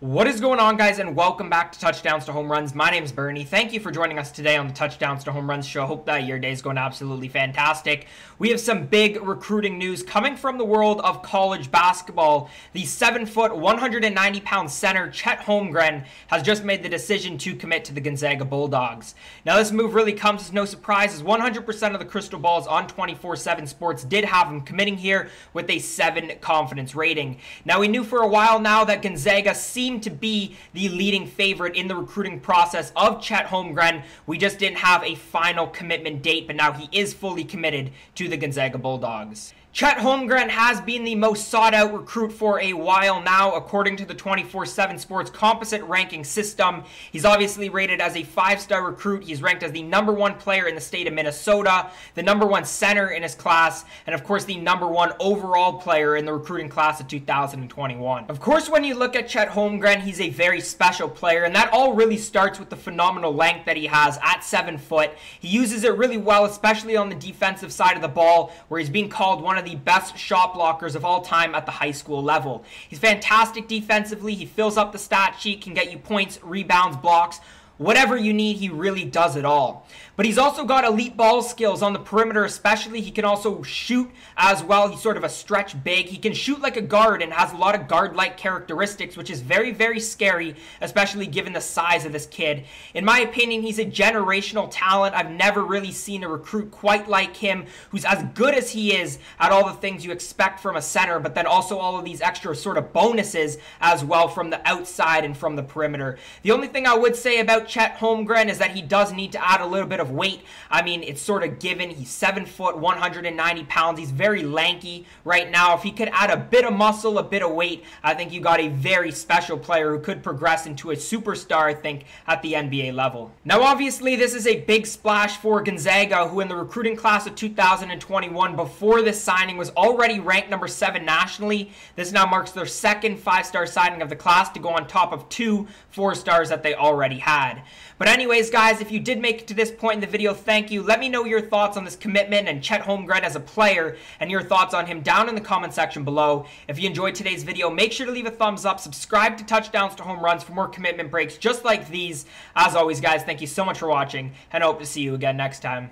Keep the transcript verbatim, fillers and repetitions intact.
What is going on, guys, and welcome back to Touchdowns to Home Runs. My name is Bernie. Thank you for joining us today on the Touchdowns to Home Runs show. I hope that your day is going absolutely fantastic. We have some big recruiting news coming from the world of college basketball. The seven foot, one hundred ninety pound center, Chet Holmgren, has just made the decision to commit to the Gonzaga Bulldogs. Now, this move really comes as no surprise, as one hundred percent of the crystal balls on twenty-four seven Sports did have him committing here with a seven confidence rating. Now, we knew for a while now that Gonzaga seemed to be the leading favorite in the recruiting process of Chet Holmgren. We just didn't have a final commitment date, but now he is fully committed to the Gonzaga Bulldogs. Chet Holmgren has been the most sought-out recruit for a while now, according to the twenty-four seven Sports Composite Ranking System. He's obviously rated as a five-star recruit. He's ranked as the number one player in the state of Minnesota, the number one center in his class, and of course the number one overall player in the recruiting class of two thousand twenty-one. Of course, when you look at Chet Holmgren, he's a very special player, and that all really starts with the phenomenal length that he has at seven foot. He uses it really well, especially on the defensive side of the ball, where he's being called one of the best shot blockers of all time at the high school level. He's fantastic defensively. He fills up the stat sheet, can get you points, rebounds, blocks, whatever you need. He really does it all. But he's also got elite ball skills on the perimeter, especially. He can also shoot as well. He's sort of a stretch big. He can shoot like a guard and has a lot of guard-like characteristics, which is very, very scary, especially given the size of this kid. In my opinion, he's a generational talent. I've never really seen a recruit quite like him, who's as good as he is at all the things you expect from a center, but then also all of these extra sort of bonuses as well from the outside and from the perimeter. The only thing I would say about Chet Holmgren is that he does need to add a little bit of weight. I mean, it's sort of given. He's seven foot, one hundred ninety pounds. He's very lanky right now. If he could add a bit of muscle, a bit of weight, I think you got a very special player who could progress into a superstar, I think, at the N B A level. Now, obviously, this is a big splash for Gonzaga, who in the recruiting class of two thousand twenty-one, before this signing, was already ranked number seven nationally. This now marks their second five-star signing of the class to go on top of two four-stars that they already had. But anyways, guys, if you did make it to this point in the video, thank you. Let me know your thoughts on this commitment and Chet Holmgren as a player, and your thoughts on him down in the comment section below. If you enjoyed today's video, make sure to leave a thumbs up. Subscribe to Touchdowns to Home Runs for more commitment breaks just like these. As always, guys, thank you so much for watching, and I hope to see you again next time.